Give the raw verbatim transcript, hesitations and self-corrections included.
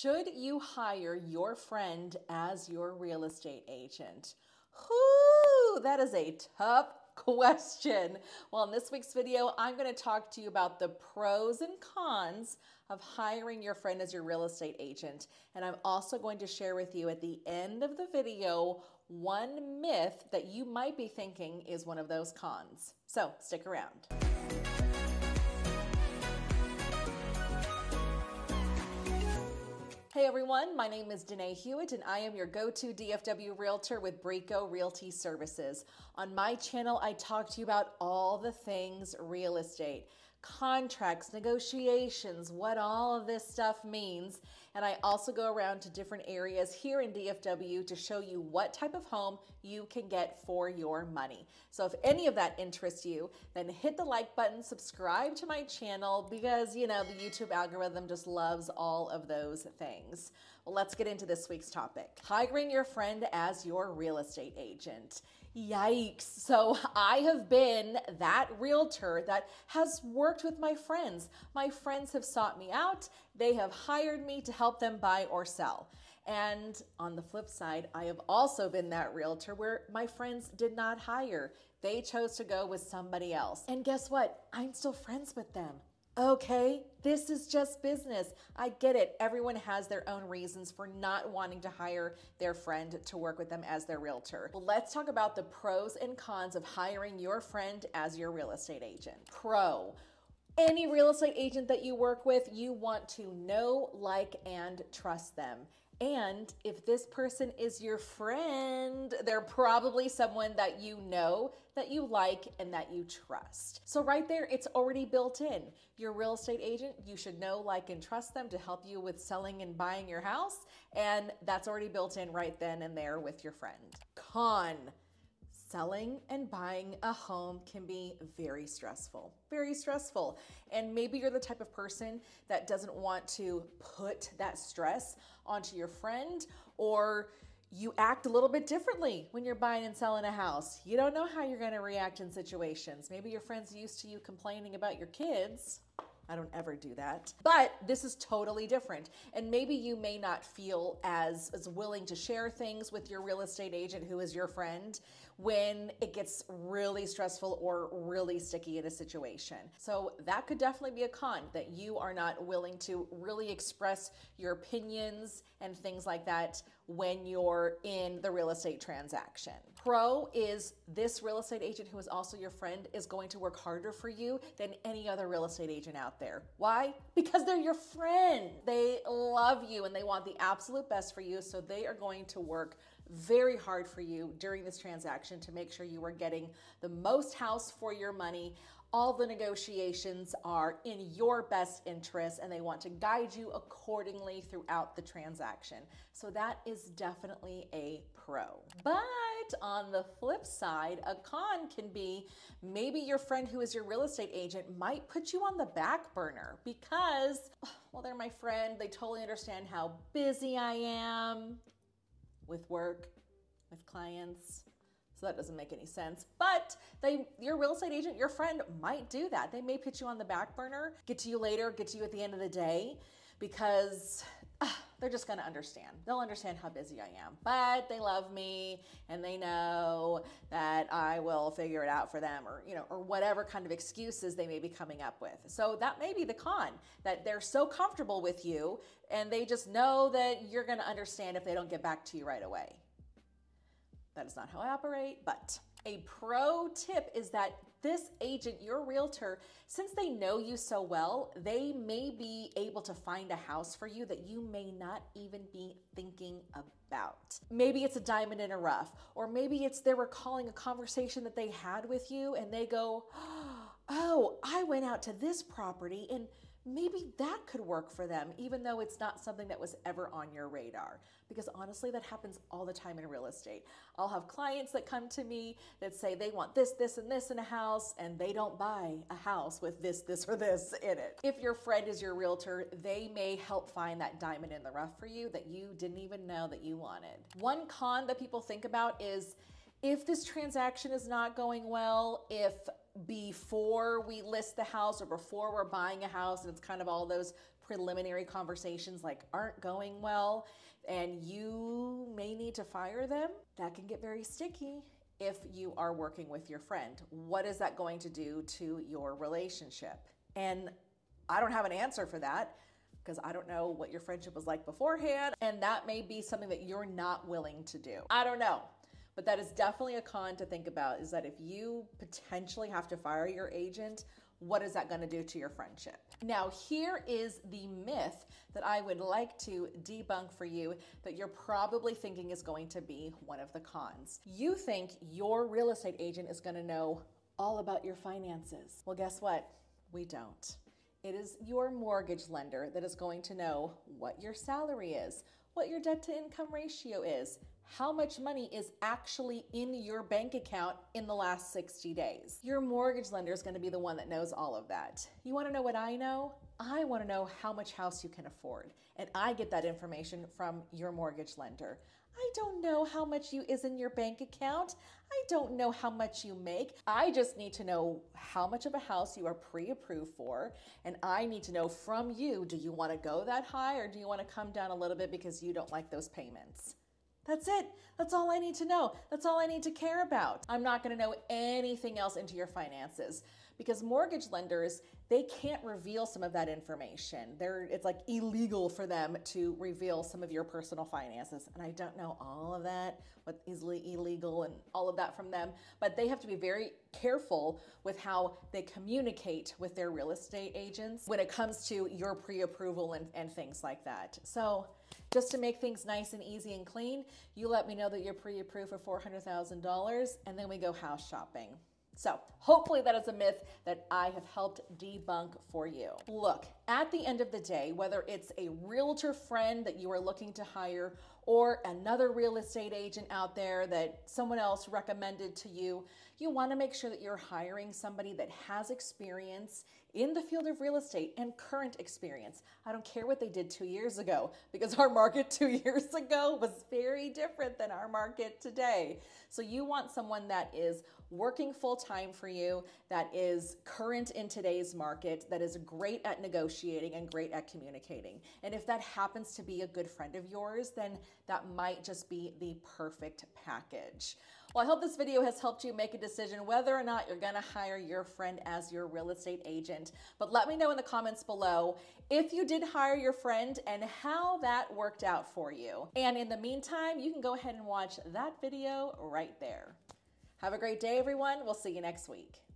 Should you hire your friend as your real estate agent? Whoo, that is a tough question. Well, in this week's video, I'm going to talk to you about the pros and cons of hiring your friend as your real estate agent. And I'm also going to share with you at the end of the video one myth that you might be thinking is one of those cons. So stick around. Hey everyone, my name is Danae Hewitt and I am your go-to D F W realtor with Briko Realty Services. On my channel, I talk to you about all the things real estate, contracts, negotiations, what all of this stuff means. And I also go around to different areas here in D F W to show you what type of home you can get for your money. So if any of that interests you, then hit the like button, subscribe to my channel because, you know, the YouTube algorithm just loves all of those things. Well, let's get into this week's topic. Hiring your friend as your real estate agent. Yikes. So I have been that realtor that has worked with my friends. My friends have sought me out. They have hired me to help them buy or sell. And on the flip side, I have also been that realtor where my friends did not hire. They chose to go with somebody else. And guess what? I'm still friends with them. Okay, this is just business. I get it. Everyone has their own reasons for not wanting to hire their friend to work with them as their realtor. Well, let's talk about the pros and cons of hiring your friend as your real estate agent. Pro. Any real estate agent that you work with, you want to know, like, and trust them. And if this person is your friend, they're probably someone that you know, that you like, and that you trust. So right there, it's already built in. Your real estate agent, you should know, like, and trust them to help you with selling and buying your house. And that's already built in right then and there with your friend. Con. Selling and buying a home can be very stressful, very stressful. And maybe you're the type of person that doesn't want to put that stress onto your friend, or you act a little bit differently when you're buying and selling a house. You don't know how you're going to react in situations. Maybe your friend's used to you complaining about your kids. I don't ever do that. But this is totally different. And maybe you may not feel as, as willing to share things with your real estate agent who is your friend when it gets really stressful or really sticky in a situation. So that could definitely be a con, that you are not willing to really express your opinions and things like that when you're in the real estate transaction. Pro is this real estate agent who is also your friend is going to work harder for you than any other real estate agent out there. Why? Because they're your friend. They love you and they want the absolute best for you. So they are going to work very hard for you during this transaction to make sure you are getting the most house for your money. All the negotiations are in your best interest and they want to guide you accordingly throughout the transaction. So that is definitely a pro. But on the flip side, a con can be maybe your friend who is your real estate agent might put you on the back burner because, well, they're my friend. They totally understand how busy I am with work, with clients. So that doesn't make any sense, but they, your real estate agent, your friend might do that. They may put you on the back burner, get to you later, get to you at the end of the day, because uh, they're just gonna understand. They'll understand how busy I am, but they love me and they know that I will figure it out for them, or, you know, or whatever kind of excuses they may be coming up with. So that may be the con, that they're so comfortable with you and they just know that you're gonna understand if they don't get back to you right away. That is not how I operate, but a pro tip is that this agent, your realtor, since they know you so well, they may be able to find a house for you that you may not even be thinking about. Maybe it's a diamond in a rough, or maybe it's they're recalling a conversation that they had with you and they go, oh, I went out to this property and maybe that could work for them, even though it's not something that was ever on your radar. Because honestly, that happens all the time in real estate. I'll have clients that come to me that say they want this, this, and this in a house, and they don't buy a house with this, this, or this in it. If your friend is your realtor, they may help find that diamond in the rough for you that you didn't even know that you wanted. One con that people think about is if this transaction is not going well, if before we list the house or before we're buying a house, and it's kind of all those preliminary conversations like aren't going well and you may need to fire them, that can get very sticky if you are working with your friend. What is that going to do to your relationship? And I don't have an answer for that, because I don't know what your friendship was like beforehand, and that may be something that you're not willing to do. I don't know, but that is definitely a con to think about, is that if you potentially have to fire your agent, what is that going to do to your friendship? Now, here is the myth that I would like to debunk for you that you're probably thinking is going to be one of the cons. You think your real estate agent is going to know all about your finances. Well, guess what? We don't. It is your mortgage lender that is going to know what your salary is, what your debt to income ratio is, how much money is actually in your bank account in the last sixty days. Your mortgage lender is going to be the one that knows all of that. You want to know what I know? I want to know how much house you can afford, and I get that information from your mortgage lender. I don't know how much you is in your bank account. I don't know how much you make. I just need to know how much of a house you are pre-approved for, and I need to know from you, do you want to go that high or do you want to come down a little bit because you don't like those payments? That's it. That's all I need to know. That's all I need to care about. I'm not going to know anything else into your finances, because mortgage lenders, they can't reveal some of that information. They're, it's like illegal for them to reveal some of your personal finances. And I don't know all of that, what is illegal and all of that from them, but they have to be very careful with how they communicate with their real estate agents when it comes to your pre-approval and, and things like that. So just to make things nice and easy and clean, you let me know that you're pre-approved for four hundred thousand dollars, and then we go house shopping. So hopefully that is a myth that I have helped debunk for you. Look, at the end of the day, whether it's a realtor friend that you are looking to hire or another real estate agent out there that someone else recommended to you, you want to make sure that you're hiring somebody that has experience in the field of real estate and current experience. I don't care what they did two years ago, because our market two years ago was very different than our market today. So you want someone that is working full-time time for you, that is current in today's market, that is great at negotiating and great at communicating. And if that happens to be a good friend of yours, then that might just be the perfect package. Well, I hope this video has helped you make a decision whether or not you're going to hire your friend as your real estate agent. But let me know in the comments below if you did hire your friend and how that worked out for you. And in the meantime, you can go ahead and watch that video right there. Have a great day, everyone. We'll see you next week.